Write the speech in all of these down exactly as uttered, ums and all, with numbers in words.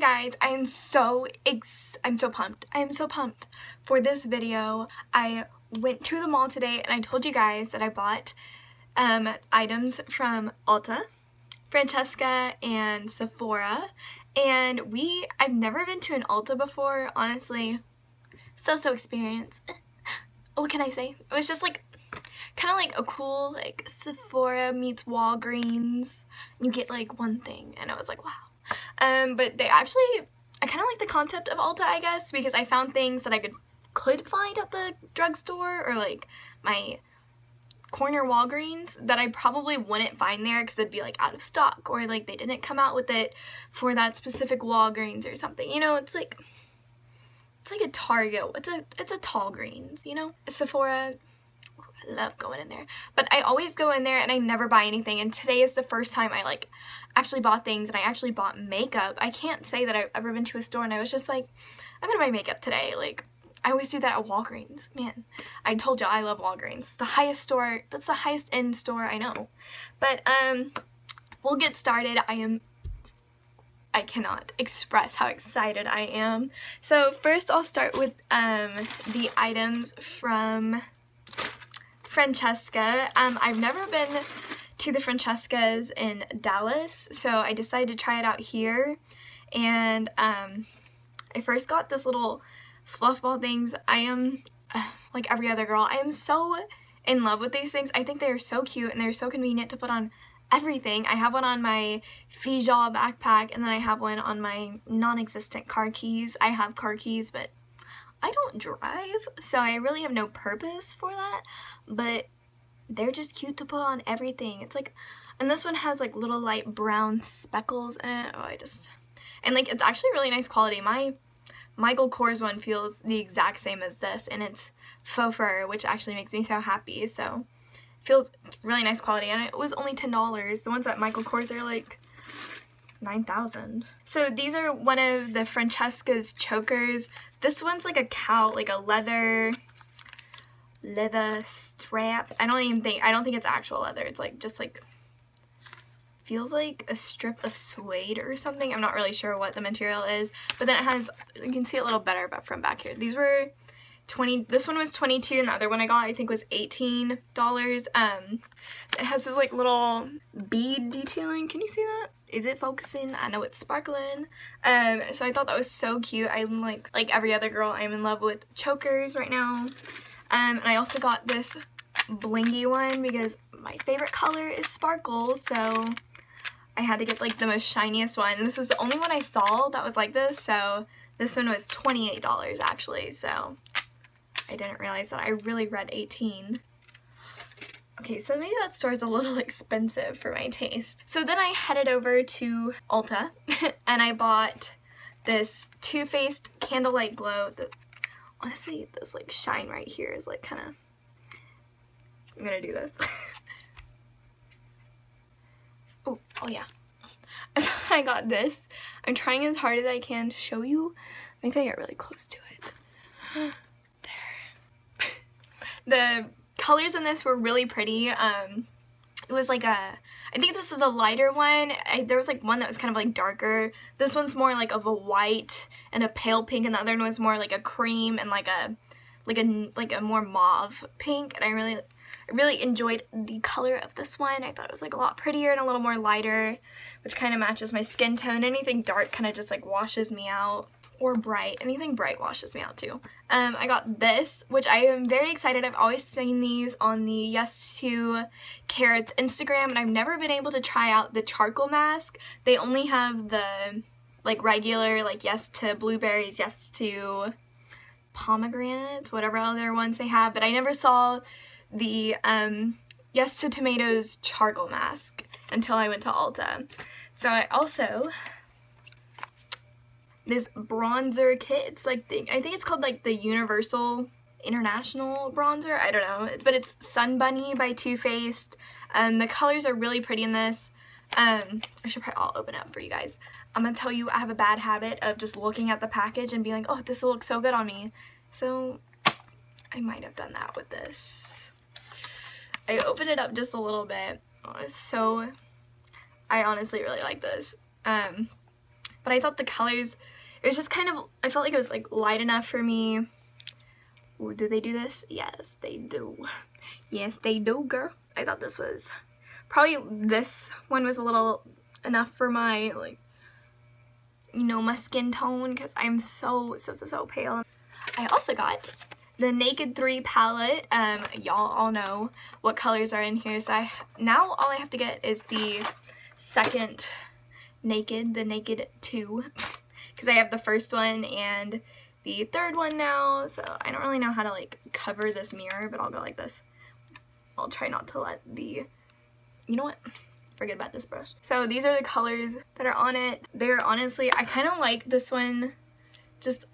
Okay guys, I am so ex- I'm so pumped. I am so pumped for this video. I went to the mall today and I told you guys that I bought um, items from Ulta, Francesca, and Sephora. And we, I've never been to an Ulta before, honestly. So, so experience. What can I say? It was just like, kind of like a cool, like Sephora meets Walgreens. You get like one thing and I was like, wow. Um, but they actually, I kind of like the concept of Ulta, I guess, because I found things that I could could find at the drugstore or like my corner Walgreens that I probably wouldn't find there because it'd be like out of stock or like they didn't come out with it for that specific Walgreens or something. You know, it's like, it's like a Target. It's a, it's a Tallgreens, you know? Sephora, ooh, I love going in there. But I always go in there and I never buy anything, and today is the first time I like actually bought things, and I actually bought makeup. I can't say that I've ever been to a store and I was just like, I'm gonna buy makeup today. Like, I always do that at Walgreens. Man, I told you I love Walgreens. It's the highest store, that's the highest end store I know. But um, we'll get started. I am, I cannot express how excited I am. So first I'll start with um, the items from Francesca. Um, I've never been to the Francesca's in Dallas, so I decided to try it out here. And um, I first got this little fluffball things. I am, uh, like every other girl, I am so in love with these things. I think they are so cute and they're so convenient to put on everything. I have one on my Fjallraven backpack, and then I have one on my non-existent car keys. I have car keys, but I don't drive, so I really have no purpose for that, but they're just cute to put on everything. It's like, and this one has like little light brown speckles in it. Oh, I just, and like it's actually really nice quality. My Michael Kors one feels the exact same as this, and it's faux fur, which actually makes me so happy. So feels really nice quality, and it was only ten dollars. The ones at Michael Kors are like nine thousand. So these are one of the Francesca's chokers. This one's like a cow, like a leather leather strap. I don't even think I don't think it's actual leather. It's like just like feels like a strip of suede or something. I'm not really sure what the material is, but then it has, you can see it a little better but from back here. These were twenty, this one was twenty-two, and the other one I got I think was eighteen dollars. Um, it has this like little bead detailing. Can you see that? Is it focusing? I know it's sparkling. Um, so I thought that was so cute. I'm like, like every other girl, I'm in love with chokers right now. Um, and I also got this blingy one because my favorite color is sparkle, so I had to get like the most shiniest one. And this was the only one I saw that was like this, so this one was twenty-eight dollars actually, so I didn't realize that. I really read eighteen. Okay, so maybe that store is a little expensive for my taste. So then I headed over to Ulta and I bought this Too Faced Candlelight Glow. That, honestly, this like shine right here is like kind of, I'm gonna do this. oh, oh yeah. So I got this. I'm trying as hard as I can to show you. Maybe I get really close to it. The colors in this were really pretty. Um, it was like a, I think this is a lighter one. I, there was like one that was kind of like darker. This one's more like of a white and a pale pink, and the other one was more like a cream and like a, like a, like a more mauve pink. And I really, I really enjoyed the color of this one. I thought it was like a lot prettier and a little more lighter, which kind of matches my skin tone. Anything dark kind of just like washes me out. Or bright. Anything bright washes me out too. Um, I got this, which I am very excited. I've always seen these on the Yes to Carrots Instagram, and I've never been able to try out the charcoal mask. They only have the like regular, like Yes to Blueberries, Yes to Pomegranates, whatever other ones they have, but I never saw the um, Yes to Tomatoes charcoal mask until I went to Ulta. So I also, this bronzer kit, it's like, the, I think it's called like the Universal International Bronzer, I don't know, it's, but it's Sun Bunny by Too Faced, and um, the colors are really pretty in this. Um, I should probably, I'll open it up for you guys. I'm gonna tell you, I have a bad habit of just looking at the package and being like, oh, this will look so good on me, so I might have done that with this. I opened it up just a little bit, so I honestly really like this. Um, but I thought the colors, it was just kind of, I felt like it was like light enough for me. Ooh, do they do this? Yes, they do. Yes, they do, girl. I thought this was, probably this one was a little enough for my, like, you know, my skin tone, because I'm so, so, so, so pale. I also got the Naked three palette. Um, y'all all know what colors are in here, so I, now all I have to get is the second Naked, the Naked two, because I have the first one and the third one now, so I don't really know how to, like, cover this mirror, but I'll go like this. I'll try not to let the, you know what? Forget about this brush. So these are the colors that are on it. They're honestly, I kind of like this one just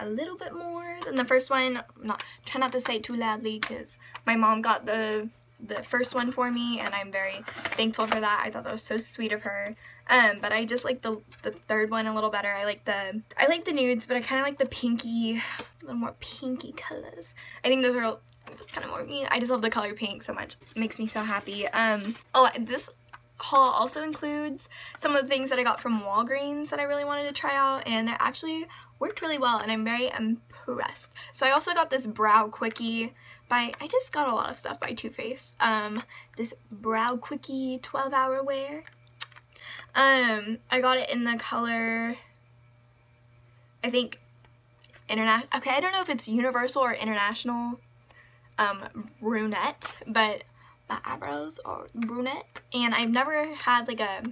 a little bit more than the first one. I'm not, try not to say it too loudly because my mom got the the first one for me and I'm very thankful for that. I thought that was so sweet of her. Um, but I just like the the third one a little better. I like the I like the nudes, but I kind of like the pinky, a little more pinky colors. I think those are just kind of more me. I just love the color pink so much. It makes me so happy. Um, oh, this haul also includes some of the things that I got from Walgreens that I really wanted to try out, and they actually worked really well and I'm very impressed. So I also got this Brow Quickie by, I just got a lot of stuff by Too Faced. Um, this Brow Quickie twelve hour wear. Um, I got it in the color, I think, international. Okay, I don't know if it's universal or international um, brunette, but my eyebrows are brunette, and I've never had like a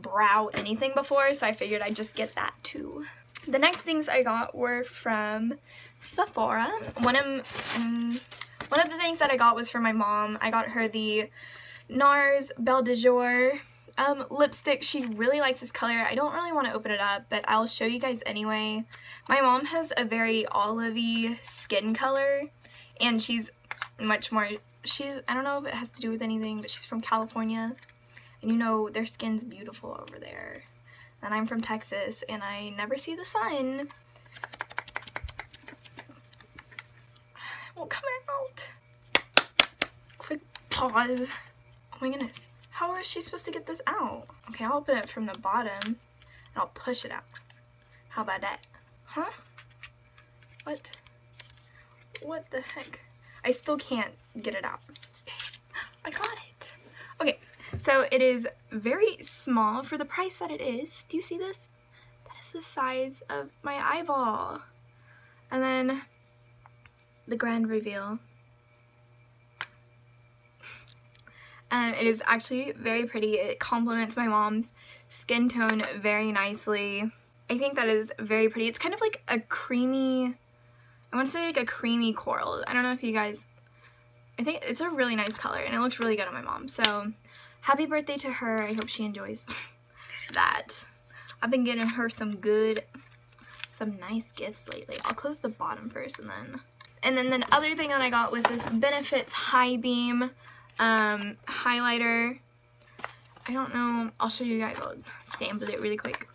brow anything before, so I figured I'd just get that too. The next things I got were from Sephora. One of, um, one of the things that I got was for my mom. I got her the NARS Belle de Jour um, lipstick. She really likes this color. I don't really want to open it up, but I'll show you guys anyway. My mom has a very olivey skin color, and she's much more, she's, I don't know if it has to do with anything, but she's from California, and you know their skin's beautiful over there. And I'm from Texas, and I never see the sun. It won't come out. Quick pause. Oh my goodness. How is she supposed to get this out? Okay, I'll open it from the bottom, and I'll push it out. How about that? Huh? What? What the heck? I still can't get it out. Okay, I got it. Okay. So it is very small for the price that it is. Do you see this? That is the size of my eyeball. And then the grand reveal. Um, it is actually very pretty. It complements my mom's skin tone very nicely. I think that is very pretty. It's kind of like a creamy, I want to say like a creamy coral. I don't know if you guys, I think it's a really nice color and it looks really good on my mom. So happy birthday to her. I hope she enjoys that. I've been getting her some good, some nice gifts lately. I'll close the bottom first and then. And then the other thing that I got was this Benefit's High Beam um, highlighter. I don't know. I'll show you guys. I'll stamp it really quick.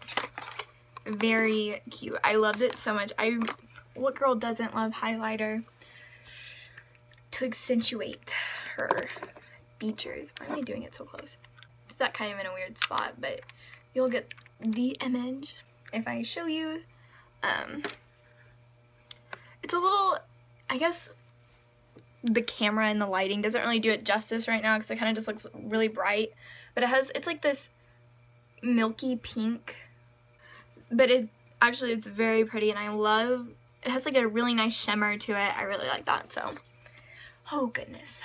Very cute. I loved it so much. I, what girl doesn't love highlighter to accentuate her features. Why am I doing it so close? It's that kind of in a weird spot, but you'll get the image if I show you. Um, it's a little, I guess the camera and the lighting doesn't really do it justice right now because it kind of just looks really bright, but it has, it's like this milky pink, but it actually, it's very pretty and I love, it has like a really nice shimmer to it. I really like that, so, oh goodness.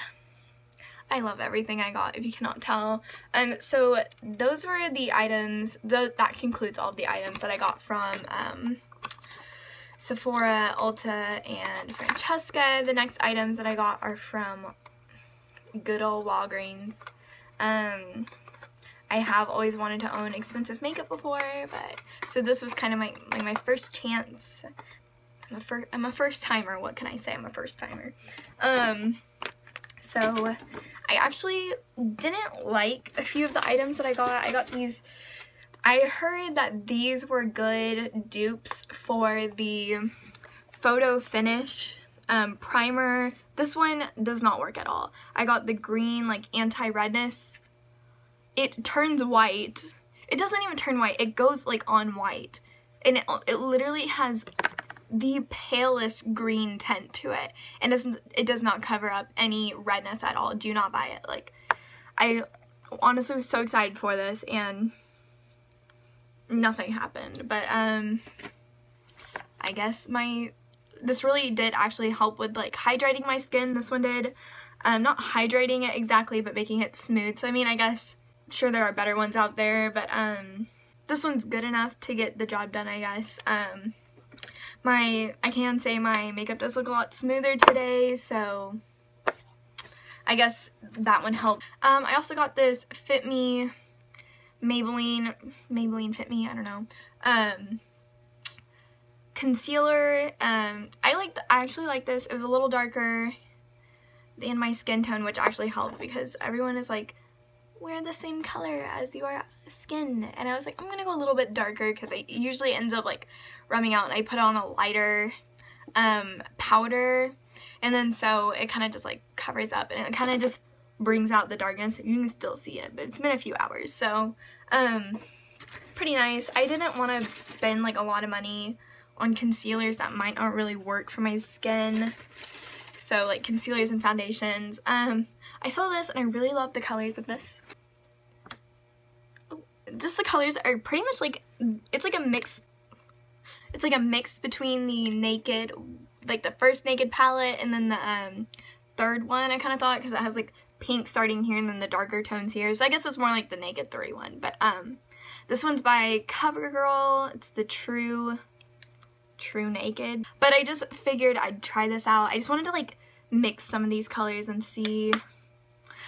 I love everything I got, if you cannot tell. Um, so those were the items, the, that concludes all of the items that I got from um, Sephora, Ulta, and Francesca. The next items that I got are from good old Walgreens. Um, I have always wanted to own expensive makeup before, but, so this was kind of my, like my first chance. I'm a, fir I'm a first timer, what can I say? I'm a first timer. Um, So I actually didn't like a few of the items that I got. I got these, I heard that these were good dupes for the photo finish um, primer. This one does not work at all. I got the green like anti-redness. It turns white. It doesn't even turn white. It goes like on white. And it, it literally has the palest green tint to it. And doesn't it does not cover up any redness at all. Do not buy it. Like, I honestly was so excited for this and nothing happened. But um I guess my this really did actually help with like hydrating my skin. This one did. Um not hydrating it exactly, but making it smooth. So I mean, I guess sure there are better ones out there, but um this one's good enough to get the job done, I guess. Um my I can say my makeup does look a lot smoother today, so I guess that one helped. Um I also got this Fit Me Maybelline Maybelline Fit Me, I don't know. Um concealer. Um I like the, I actually like this. It was a little darker than my skin tone, which actually helped because everyone is like, wear the same color as your skin, and I was like, I'm gonna go a little bit darker because it usually ends up like rubbing out, and I put on a lighter um, powder, and then so it kind of just like covers up, and it kind of just brings out the darkness. You can still see it, but it's been a few hours, so um, pretty nice. I didn't want to spend like a lot of money on concealers that might not really work for my skin, so like concealers and foundations. Um, I saw this and I really love the colors of this. Just the colors are pretty much like, it's like a mix, it's like a mix between the Naked, like the first Naked palette, and then the um, third one, I kind of thought, because it has like pink starting here and then the darker tones here, so I guess it's more like the Naked three one, but um, this one's by CoverGirl. It's the True, True Naked, but I just figured I'd try this out. I just wanted to like mix some of these colors and see.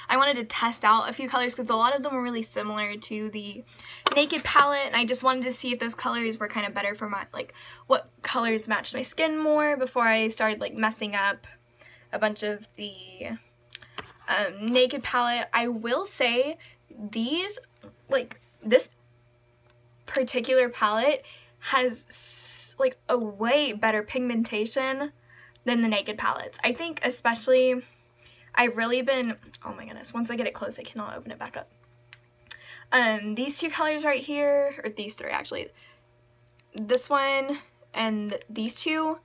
I wanted to test out a few colors because a lot of them were really similar to the Naked palette, and I just wanted to see if those colors were kind of better for my, like, what colors matched my skin more before I started, like, messing up a bunch of the um, Naked palette. I will say these, like, this particular palette has, like, a way better pigmentation than the Naked palettes. I think especially... I've really been, oh my goodness, once I get it closed, I cannot open it back up. Um, these two colors right here, or these three actually, this one and these two,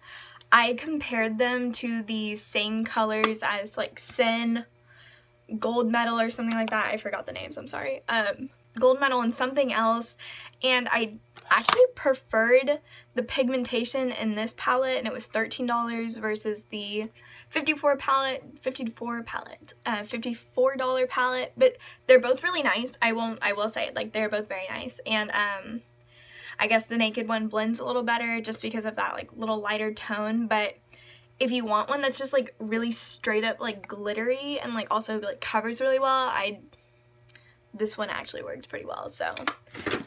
I compared them to the same colors as like Sin, Gold Medal or something like that. I forgot the names, I'm sorry. Um, Gold Medal and something else, and I actually preferred the pigmentation in this palette, and it was thirteen dollars versus the fifty-four palette, fifty-four palette, uh, fifty-four dollar palette, but they're both really nice. I won't, I will say it, like, they're both very nice, and, um, I guess the Naked one blends a little better just because of that, like, little lighter tone, but if you want one that's just, like, really straight up, like, glittery and, like, also, like, covers really well, I, this one actually works pretty well, so,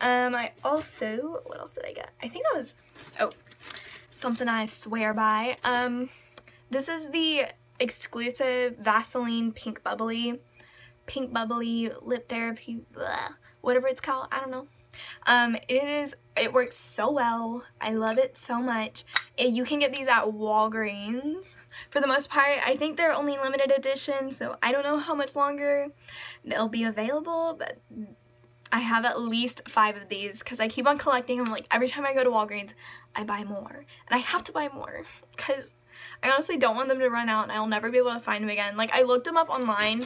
um, I also, what else did I get? I think that was, oh, something I swear by, um, this is the exclusive Vaseline Pink Bubbly, Pink Bubbly Lip Therapy, blah, whatever it's called, I don't know. Um, it is, it works so well. I love it so much. It, you can get these at Walgreens for the most part. I think they're only limited edition, so I don't know how much longer they'll be available, but I have at least five of these because I keep on collecting them. Like, every time I go to Walgreens, I buy more, and I have to buy more because I honestly don't want them to run out, and I'll never be able to find them again. Like, I looked them up online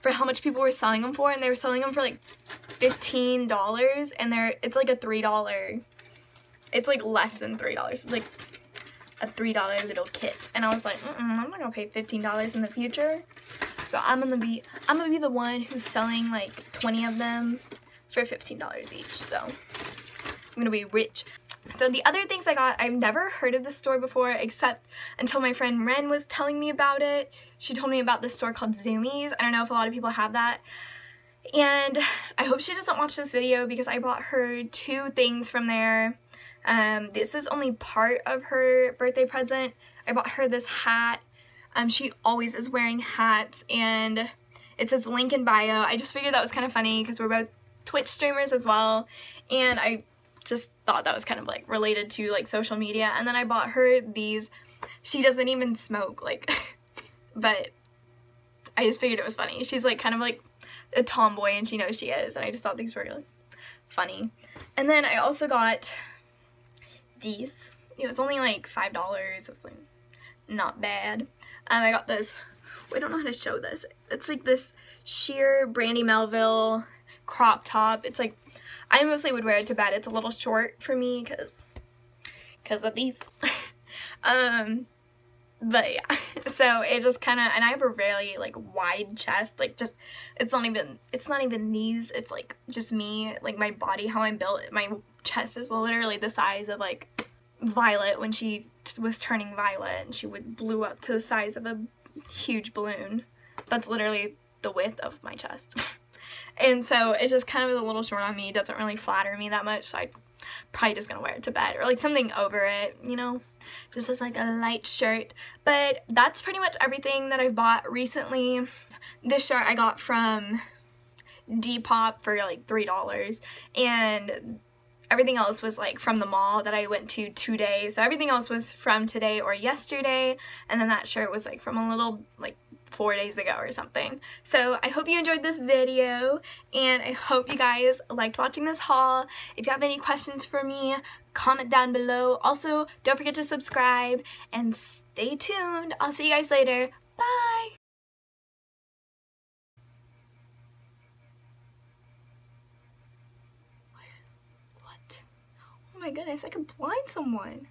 for how much people were selling them for, and they were selling them for like fifteen dollars, and they're, it's like a three dollar, it's like less than three dollars, it's like a three dollar little kit, and I was like, mm-mm, I'm not gonna pay fifteen dollars in the future, so I'm gonna be, I'm gonna be the one who's selling like twenty of them for fifteen dollars each, so I'm gonna be rich. So the other things I got, I've never heard of this store before except until my friend Ren was telling me about it. She told me about this store called Zoomies. I don't know if a lot of people have that. And I hope she doesn't watch this video because I bought her two things from there. Um, this is only part of her birthday present. I bought her this hat. Um, she always is wearing hats, and it says link in bio. I just figured that was kind of funny because we're both Twitch streamers as well, and I just thought that was kind of like related to like social media. And then I bought her these. She doesn't even smoke, like, but I just figured it was funny. She's like kind of like a tomboy, and she knows she is, and I just thought these were like funny. And then I also got these. It was only like five dollars. It was like not bad. Um, I got this. I don't know how to show this. It's like this sheer Brandy Melville crop top. It's like, I mostly would wear it to bed. It's a little short for me because because of these. um, but yeah, so it just kind of, and I have a really like wide chest, like just, it's not even, it's not even these, it's like just me, like my body, how I'm built. My chest is literally the size of like Violet when she t was turning violet and she would blew up to the size of a huge balloon. That's literally the width of my chest. And so it just kind of is a little short on me. It doesn't really flatter me that much, so I'm probably just gonna wear it to bed or like something over it, you know, just as like a light shirt. But that's pretty much everything that I've bought recently. This shirt I got from Depop for like three dollars, and everything else was like from the mall that I went to today. So everything else was from today or yesterday. And then that shirt was like from a little like four days ago or something. So I hope you enjoyed this video, and I hope you guys liked watching this haul. If you have any questions for me, comment down below. Also, don't forget to subscribe and stay tuned. I'll see you guys later. Bye. Oh my goodness, I could blind someone.